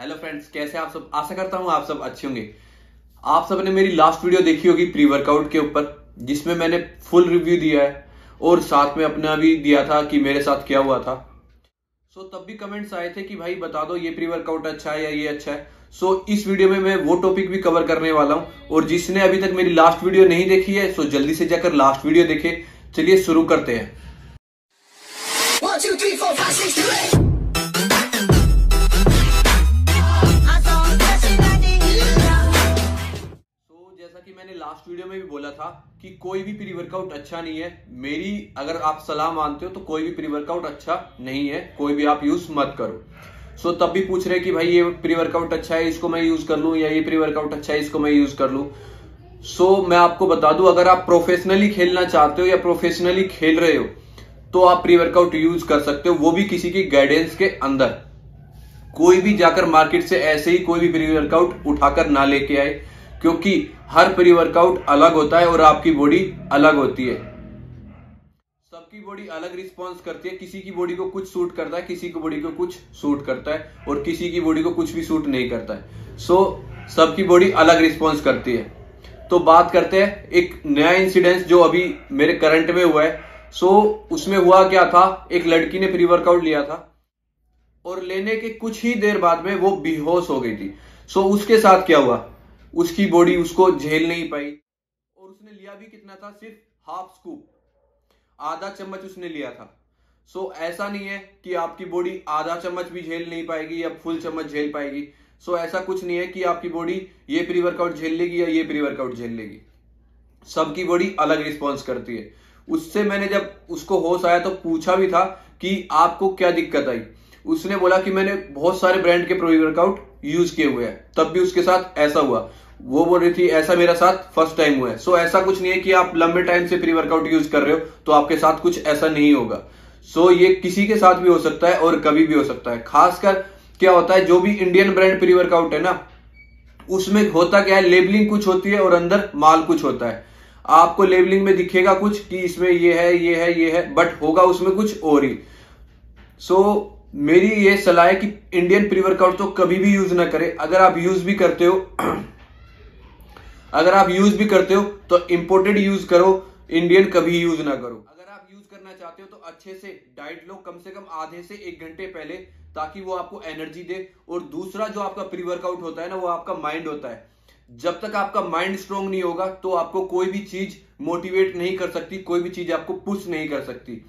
Hello friends, कैसे आप सब? आशा करता हूँ आप सब अच्छे होंगे। आप सब ने मेरी लास्ट वीडियो देखी होगी प्री वर्कआउट के ऊपर, जिसमें मैंने फुल रिव्यू दिया है और साथ में अपना भी दिया था कि मेरे साथ क्या हुआ था। तब भी कमेंट्स आए थे कि भाई बता दो ये प्री वर्कआउट अच्छा है या ये अच्छा है। इस वीडियो में मैं वो टॉपिक भी कवर करने वाला हूँ, और जिसने अभी तक मेरी लास्ट वीडियो नहीं देखी है जल्दी से जाकर लास्ट वीडियो देखे। चलिए शुरू करते हैं। 1 2 3 4 5 6 7 8 मैंने लास्ट वीडियो में भी बोला था कि कोई भी प्री वर्कआउट अच्छा नहीं है। मेरी अगर आप सलाह मानते हो तो कोई भी प्री वर्कआउट अच्छा नहीं है, कोई भी आप यूज मत करो। तब भी पूछ रहे कि भाई ये प्री वर्कआउट अच्छा है, इसको मैं यूज कर लूं, या ये प्री वर्कआउट अच्छा है, इसको मैं यूज कर लूं। मैं आपको बता दूं, अगर आप प्रोफेशनली खेलना चाहते हो या प्रोफेशनली खेल रहे हो तो आप प्री वर्कआउट यूज कर सकते हो, वो भी किसी की गाइडेंस के अंदर। कोई भी जाकर मार्केट से ऐसे ही कोई भी प्री वर्कआउट उठाकर ना लेके आए, क्योंकि हर प्री वर्कआउट अलग होता है और आपकी बॉडी अलग होती है। सबकी बॉडी अलग रिस्पॉन्स करती है। किसी की बॉडी को कुछ सूट करता है, किसी की बॉडी को कुछ सूट करता है, और किसी की बॉडी को कुछ भी सूट नहीं करता है। सबकी बॉडी अलग रिस्पॉन्स करती है। तो बात करते हैं एक नया इंसिडेंस जो अभी मेरे करंट में हुआ है। उसमें हुआ क्या था, एक लड़की ने प्री वर्कआउट लिया था और लेने के कुछ ही देर बाद में वो बेहोश हो गई थी। उसके साथ क्या हुआ, उसकी बॉडी उसको झेल नहीं पाई, और उसने लिया भी कितना था, सिर्फ हाफ स्कूप, आधा चम्मच उसने लिया था। ऐसा नहीं है कि आपकी बॉडी आधा चम्मच भी झेल नहीं पाएगी या फुल चम्मच झेल पाएगी। ऐसा कुछ नहीं है कि आपकी बॉडी ये प्री वर्कआउट झेल लेगी या ये प्री वर्कआउट झेल लेगी। सबकी बॉडी अलग रिस्पॉन्स करती है। उससे मैंने जब उसको होश आया तो पूछा भी था कि आपको क्या दिक्कत आई। उसने बोला कि मैंने बहुत सारे ब्रांड के प्री वर्कआउट यूज किए हुए हैं, तब भी उसके साथ ऐसा हुआ। वो बोल रही थी ऐसा मेरा साथ फर्स्ट टाइम हुआ है। ऐसा कुछ नहीं है कि आप लंबे टाइम से प्री वर्कआउट यूज कर रहे हो तो आपके साथ कुछ ऐसा नहीं होगा। ये किसी के साथ भी हो सकता है और कभी भी हो सकता है। खासकर क्या होता है, जो भी इंडियन ब्रांड प्री वर्कआउट है ना, उसमें होता क्या है, लेबलिंग कुछ होती है और अंदर माल कुछ होता है। आपको लेबलिंग में दिखेगा कुछ कि इसमें ये है, ये है, ये है, बट होगा उसमें कुछ और ही। मेरी ये सलाह है कि इंडियन प्री वर्कआउट तो कभी भी यूज ना करें। अगर आप यूज भी करते हो तो इंपोर्टेड यूज करो, इंडियन कभी यूज ना करो। अगर आप यूज करना चाहते हो तो अच्छे से डाइट लो, कम से कम आधे से एक घंटे पहले, ताकि वो आपको एनर्जी दे। और दूसरा जो आपका प्री वर्कआउट होता है ना, वो आपका माइंड होता है। जब तक आपका माइंड स्ट्रांग नहीं होगा तो आपको कोई भी चीज मोटिवेट नहीं कर सकती, कोई भी चीज आपको पुश नहीं कर सकती।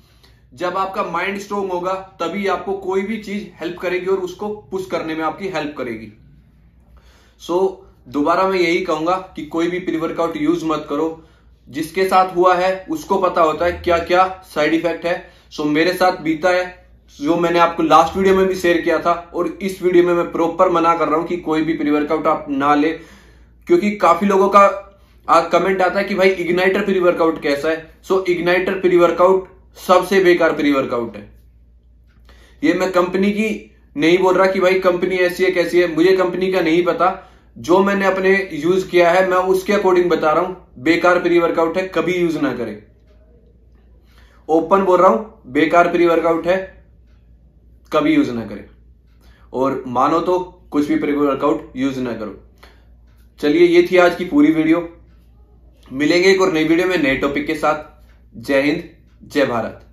जब आपका माइंड स्ट्रांग होगा तभी आपको कोई भी चीज हेल्प करेगी और उसको पुश करने में आपकी हेल्प करेगी। दोबारा मैं यही कहूंगा कि कोई भी प्री वर्कआउट यूज मत करो। जिसके साथ हुआ है उसको पता होता है क्या क्या साइड इफेक्ट है। मेरे साथ बीता है, जो मैंने आपको लास्ट वीडियो में भी शेयर किया था, और इस वीडियो में मैं प्रॉपर मना कर रहा हूं कि कोई भी प्री वर्कआउट आप ना ले। क्योंकि काफी लोगों का कमेंट आता है कि भाई इग्नाइटर प्री वर्कआउट कैसा है। इग्नाइटर प्री वर्कआउट सबसे बेकार प्री वर्कआउट है। ये मैं कंपनी की नहीं बोल रहा कि भाई कंपनी ऐसी है कैसी है, मुझे कंपनी का नहीं पता। जो मैंने अपने यूज किया है मैं उसके अकॉर्डिंग बता रहा हूं। बेकार प्री वर्कआउट है, कभी यूज ना करें। ओपन बोल रहा हूं, बेकार प्री वर्कआउट है, कभी यूज ना करें। और मानो तो कुछ भी प्री वर्कआउट यूज ना करो। चलिए, ये थी आज की पूरी वीडियो। मिलेंगे एक और नई वीडियो में नए टॉपिक के साथ। जय हिंद, जय भारत।